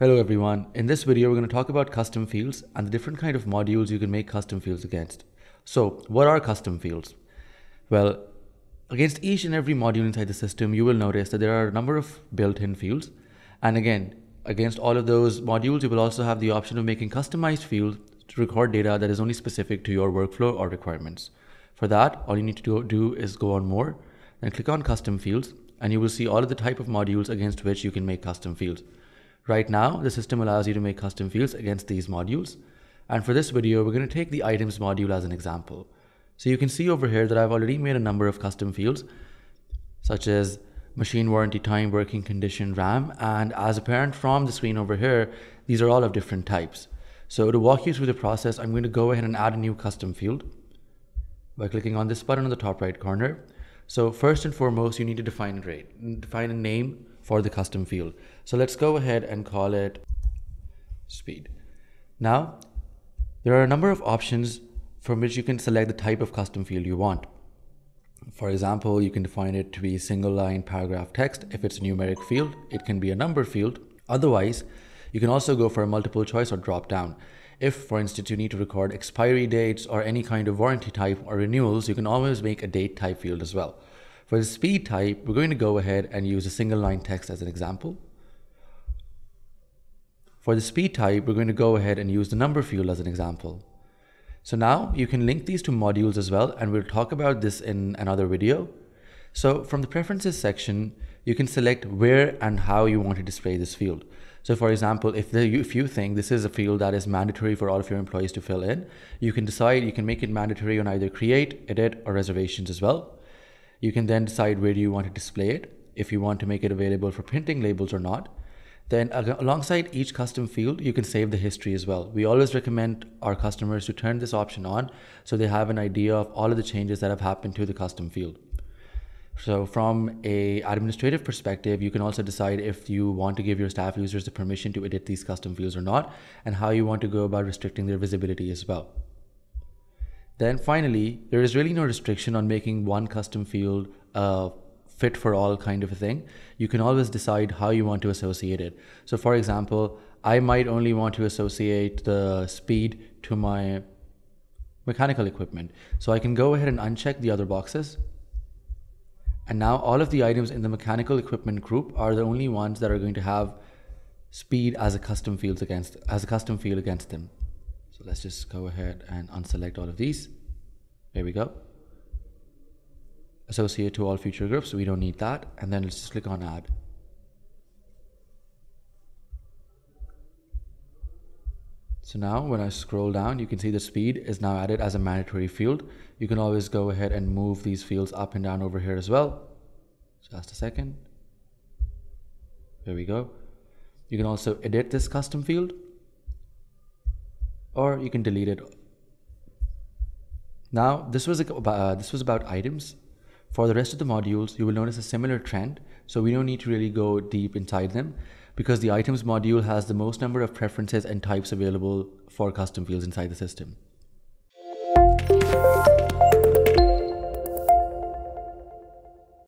Hello everyone, in this video we're going to talk about custom fields and the different kind of modules you can make custom fields against. So what are custom fields? Well, against each and every module inside the system you will notice that there are a number of built-in fields, and again against all of those modules you will also have the option of making customized fields to record data that is only specific to your workflow or requirements. For that, all you need to do is go on more and click on custom fields, and you will see all of the type of modules against which you can make custom fields. Right now, the system allows you to make custom fields against these modules. And for this video, we're going to take the items module as an example. So you can see over here that I've already made a number of custom fields, such as machine warranty time, working condition, RAM. And as apparent from the screen over here, these are all of different types. So to walk you through the process, I'm going to go ahead and add a new custom field by clicking on this button on the top right corner. So first and foremost, you need to define a name for the custom field. So let's go ahead and call it speed. Now, there are a number of options from which you can select the type of custom field you want. For example, you can define it to be single line paragraph text. If it's a numeric field, it can be a number field. Otherwise, you can also go for a multiple choice or drop down. If, for instance, you need to record expiry dates or any kind of warranty type or renewals, you can always make a date type field as well. For the speed type, we're going to go ahead and use a single line text as an example. For the speed type, we're going to go ahead and use the number field as an example. So now you can link these two modules as well, and we'll talk about this in another video. So from the preferences section, you can select where and how you want to display this field. So for example, if you think this is a field that is mandatory for all of your employees to fill in, you can decide you can make it mandatory on either create, edit, or reservations as well. You can then decide where do you want to display it, if you want to make it available for printing labels or not. Then alongside each custom field, you can save the history as well. We always recommend our customers to turn this option on so they have an idea of all of the changes that have happened to the custom field. So from an administrative perspective, you can also decide if you want to give your staff users the permission to edit these custom fields or not, and how you want to go about restricting their visibility as well. Then finally, there is really no restriction on making one custom field fit for all kind of a thing. You can always decide how you want to associate it. So for example, I might only want to associate the speed to my mechanical equipment. So I can go ahead and uncheck the other boxes. And now all of the items in the mechanical equipment group are the only ones that are going to have speed as a custom field against them. So let's just go ahead and unselect all of these. There we go. Associate to all future groups. We don't need that. And then let's just click on add. So now when I scroll down, you can see the speed is now added as a mandatory field. You can always go ahead and move these fields up and down over here as well. Just a second. There we go. You can also edit this custom field, or you can delete it. Now, this was about items. For the rest of the modules, you will notice a similar trend. So we don't need to really go deep inside them because the items module has the most number of preferences and types available for custom fields inside the system.